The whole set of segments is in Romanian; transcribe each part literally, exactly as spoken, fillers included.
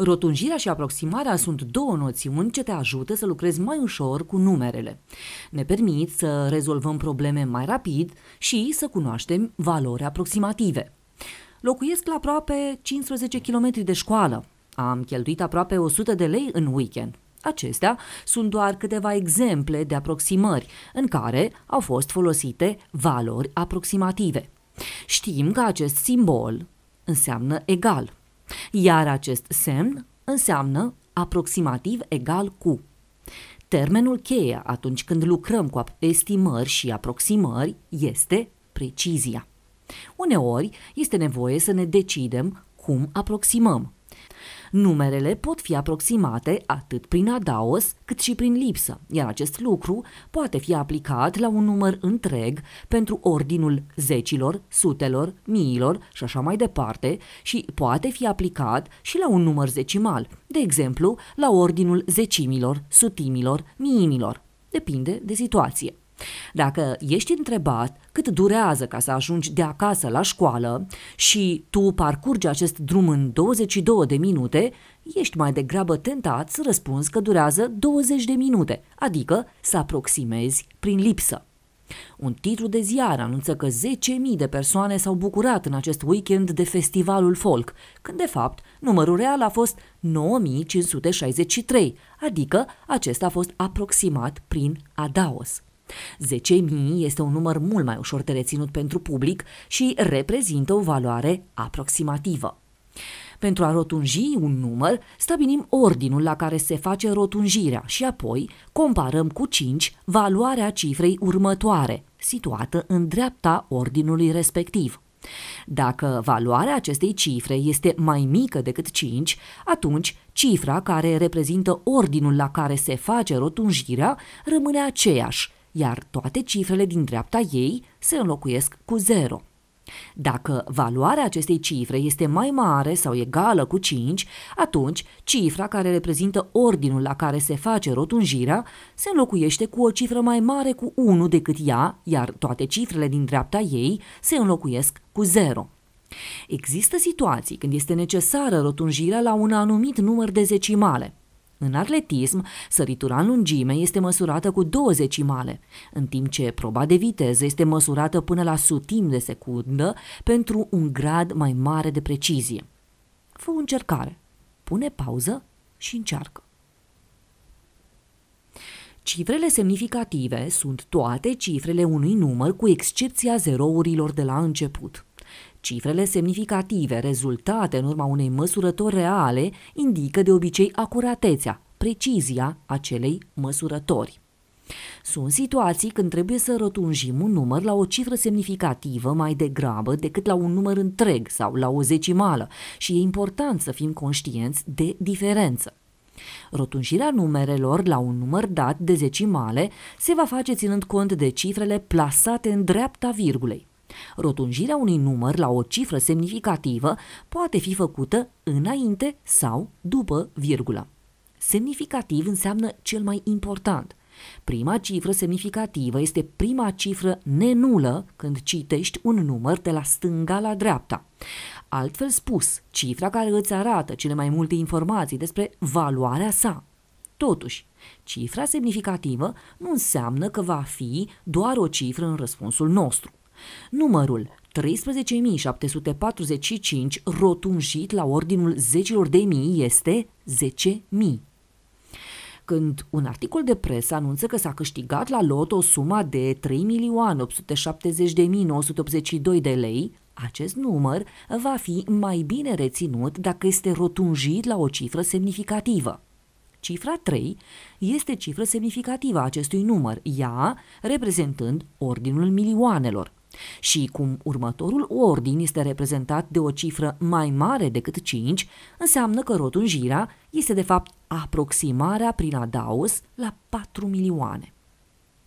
Rotunjirea și aproximarea sunt două noțiuni ce te ajută să lucrezi mai ușor cu numerele. Ne permit să rezolvăm probleme mai rapid și să cunoaștem valori aproximative. Locuiesc la aproape cincisprezece kilometri de școală. Am cheltuit aproape o sută de lei în weekend. Acestea sunt doar câteva exemple de aproximări în care au fost folosite valori aproximative. Știm că acest simbol înseamnă egal, iar acest semn înseamnă aproximativ egal cu. Termenul cheie atunci când lucrăm cu estimări și aproximări este precizia. Uneori este nevoie să ne decidem cum aproximăm. Numerele pot fi aproximate atât prin adaos cât și prin lipsă, iar acest lucru poate fi aplicat la un număr întreg pentru ordinul zecilor, sutelor, miilor și așa mai departe și poate fi aplicat și la un număr zecimal, de exemplu la ordinul zecimilor, sutimilor, miimilor. Depinde de situație. Dacă ești întrebat cât durează ca să ajungi de acasă la școală și tu parcurgi acest drum în douăzeci și două de minute, ești mai degrabă tentat să răspunzi că durează douăzeci de minute, adică să aproximezi prin lipsă. Un titlu de ziar anunță că zece mii de persoane s-au bucurat în acest weekend de festivalul folk, când de fapt numărul real a fost nouă mii cinci sute șaizeci și trei, adică acesta a fost aproximat prin adaos. zece mii este un număr mult mai ușor de reținut pentru public și reprezintă o valoare aproximativă. Pentru a rotunji un număr, stabilim ordinul la care se face rotunjirea și apoi comparăm cu cinci valoarea cifrei următoare, situată în dreapta ordinului respectiv. Dacă valoarea acestei cifre este mai mică decât cinci, atunci cifra care reprezintă ordinul la care se face rotunjirea rămâne aceeași, iar toate cifrele din dreapta ei se înlocuiesc cu zero. Dacă valoarea acestei cifre este mai mare sau egală cu cinci, atunci cifra care reprezintă ordinul la care se face rotunjirea se înlocuiește cu o cifră mai mare cu unu decât ea, iar toate cifrele din dreapta ei se înlocuiesc cu zero. Există situații când este necesară rotunjirea la un anumit număr de zecimale. În atletism, săritura în lungime este măsurată cu două zecimale, în timp ce proba de viteză este măsurată până la sutimi de secundă pentru un grad mai mare de precizie. Fă o încercare, pune pauză și încearcă. Cifrele semnificative sunt toate cifrele unui număr cu excepția zerourilor de la început. Cifrele semnificative rezultate în urma unei măsurători reale indică de obicei acuratețea, precizia acelei măsurători. Sunt situații când trebuie să rotunjim un număr la o cifră semnificativă mai degrabă decât la un număr întreg sau la o zecimală și e important să fim conștienți de diferență. Rotunjirea numerelor la un număr dat de zecimale se va face ținând cont de cifrele plasate în dreapta virgulei. Rotunjirea unui număr la o cifră semnificativă poate fi făcută înainte sau după virgulă. Semnificativ înseamnă cel mai important. Prima cifră semnificativă este prima cifră nenulă când citești un număr de la stânga la dreapta. Altfel spus, cifra care îți arată cele mai multe informații despre valoarea sa. Totuși, cifra semnificativă nu înseamnă că va fi doar o cifră în răspunsul nostru. Numărul treisprezece mii șapte sute patruzeci și cinci rotunjit la ordinul zecilor de mii este zece mii. Când un articol de presă anunță că s-a câștigat la loto suma de trei milioane opt sute șaptezeci de mii nouă sute optzeci și doi de lei, acest număr va fi mai bine reținut dacă este rotunjit la o cifră semnificativă. Cifra trei este cifră semnificativă a acestui număr, ea reprezentând ordinul milioanelor. Și cum următorul ordin este reprezentat de o cifră mai mare decât cinci, înseamnă că rotunjirea este de fapt aproximarea prin adaos la patru milioane.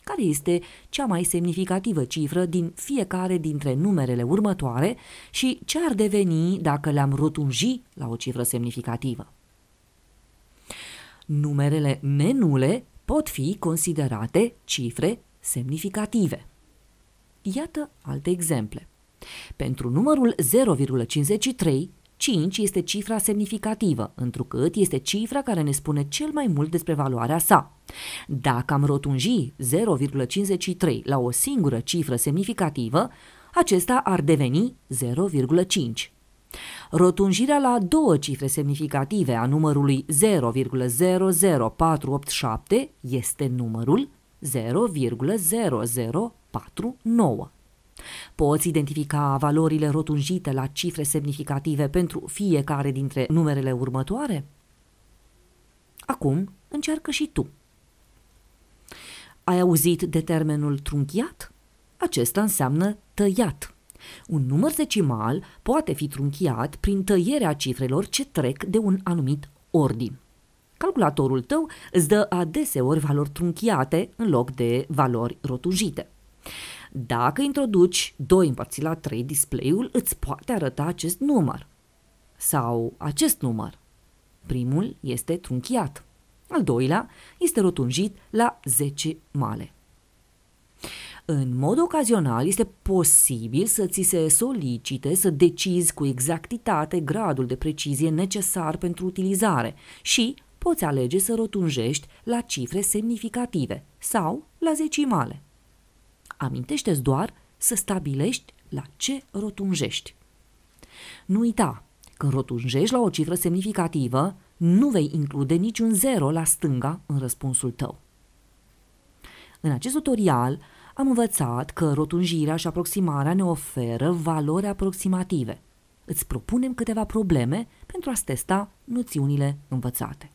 Care este cea mai semnificativă cifră din fiecare dintre numerele următoare și ce ar deveni dacă le-am rotunji la o cifră semnificativă? Numerele nenule pot fi considerate cifre semnificative. Iată alte exemple. Pentru numărul zero virgulă cincizeci și trei, cinci este cifra semnificativă, întrucât este cifra care ne spune cel mai mult despre valoarea sa. Dacă am rotunji zero virgulă cincizeci și trei la o singură cifră semnificativă, acesta ar deveni zero virgulă cinci. Rotunjirea la două cifre semnificative a numărului zero virgulă zero zero patru opt șapte este numărul zero virgulă zero zero patru nouă. Poți identifica valorile rotunjite la cifre semnificative pentru fiecare dintre numerele următoare? Acum încearcă și tu. Ai auzit de termenul trunchiat? Acesta înseamnă tăiat. Un număr decimal poate fi trunchiat prin tăierea cifrelor ce trec de un anumit ordin. Calculatorul tău îți dă adeseori valori trunchiate în loc de valori rotunjite. Dacă introduci doi împărțit la trei, display-ul îți poate arăta acest număr sau acest număr. Primul este trunchiat, al doilea este rotunjit la zecimale. În mod ocazional, este posibil să ți se solicite să decizi cu exactitate gradul de precizie necesar pentru utilizare și poți alege să rotunjești la cifre semnificative sau la zecimale. Amintește-ți doar să stabilești la ce rotunjești. Nu uita, când rotunjești la o cifră semnificativă, nu vei include niciun zero la stânga în răspunsul tău. În acest tutorial am învățat că rotunjirea și aproximarea ne oferă valori aproximative. Îți propunem câteva probleme pentru a-ți testa noțiunile învățate.